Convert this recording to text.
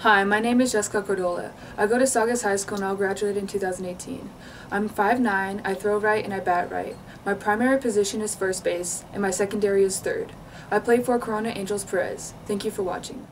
Hi, my name is Jessica Cordola. I go to Saugus High School and I'll graduate in 2018. I'm 5'9", I throw right and I bat right. My primary position is first base and my secondary is third. I play for Corona Angels Perez. Thank you for watching.